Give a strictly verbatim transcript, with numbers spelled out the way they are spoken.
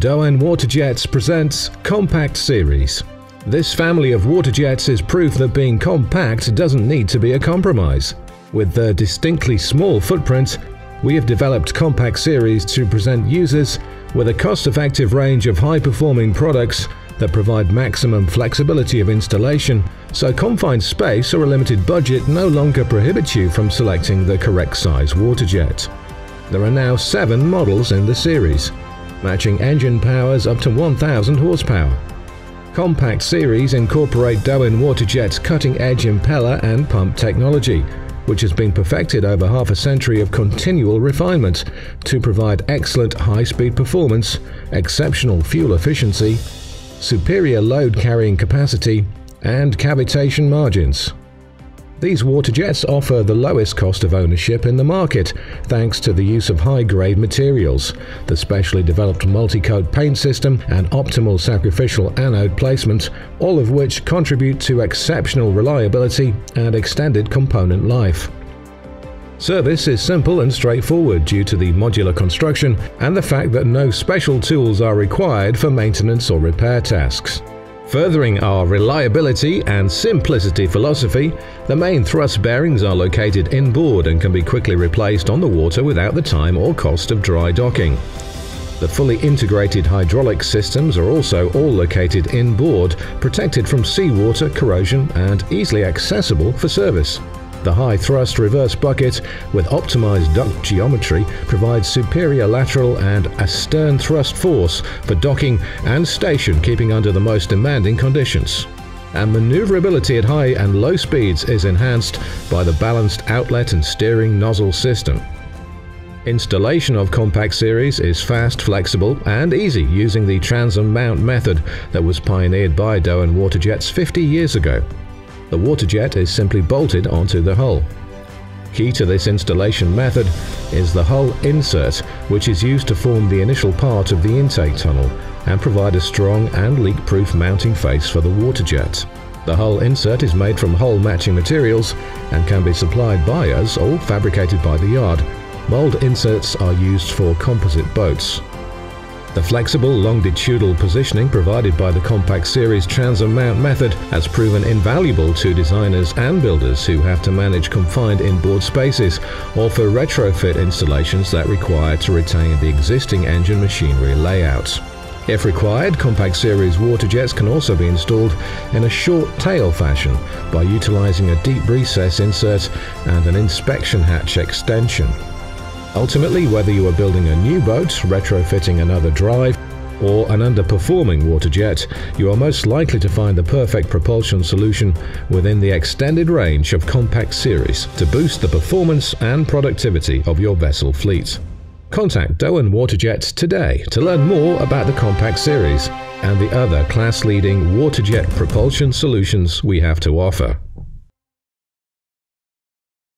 Doen WaterJets presents Compact Series. This family of waterjets is proof that being compact doesn't need to be a compromise. With their distinctly small footprint, we have developed Compact Series to present users with a cost-effective range of high-performing products that provide maximum flexibility of installation, so confined space or a limited budget no longer prohibits you from selecting the correct size waterjet. There are now seven models in the series, matching engine powers up to one thousand horsepower. Compact Series incorporate Doen WaterJets' cutting-edge impeller and pump technology, which has been perfected over half a century of continual refinement to provide excellent high-speed performance, exceptional fuel efficiency, superior load carrying capacity and cavitation margins. These waterjets offer the lowest cost of ownership in the market thanks to the use of high-grade materials, the specially developed multi-coat paint system and optimal sacrificial anode placement, all of which contribute to exceptional reliability and extended component life. Service is simple and straightforward due to the modular construction and the fact that no special tools are required for maintenance or repair tasks. Furthering our reliability and simplicity philosophy, the main thrust bearings are located inboard and can be quickly replaced on the water without the time or cost of dry docking. The fully integrated hydraulic systems are also all located inboard, protected from seawater, corrosion and easily accessible for service. The high-thrust reverse bucket with optimized duct geometry provides superior lateral and astern thrust force for docking and station keeping under the most demanding conditions. And maneuverability at high and low speeds is enhanced by the balanced outlet and steering nozzle system. Installation of Compact Series is fast, flexible and easy using the transom mount method that was pioneered by Doen WaterJets fifty years ago. The waterjet is simply bolted onto the hull. Key to this installation method is the hull insert, which is used to form the initial part of the intake tunnel and provide a strong and leak-proof mounting face for the waterjet. The hull insert is made from hull matching materials and can be supplied by us or fabricated by the yard. Mold inserts are used for composite boats. The flexible longitudinal positioning provided by the Compact Series transom mount method has proven invaluable to designers and builders who have to manage confined inboard spaces or for retrofit installations that require to retain the existing engine machinery layouts. If required, Compact Series waterjets can also be installed in a short tail fashion by utilizing a deep recess insert and an inspection hatch extension. Ultimately, whether you are building a new boat, retrofitting another drive, or an underperforming waterjet, you are most likely to find the perfect propulsion solution within the extended range of Compact Series to boost the performance and productivity of your vessel fleet. Contact Doen WaterJets today to learn more about the Compact Series and the other class-leading waterjet propulsion solutions we have to offer.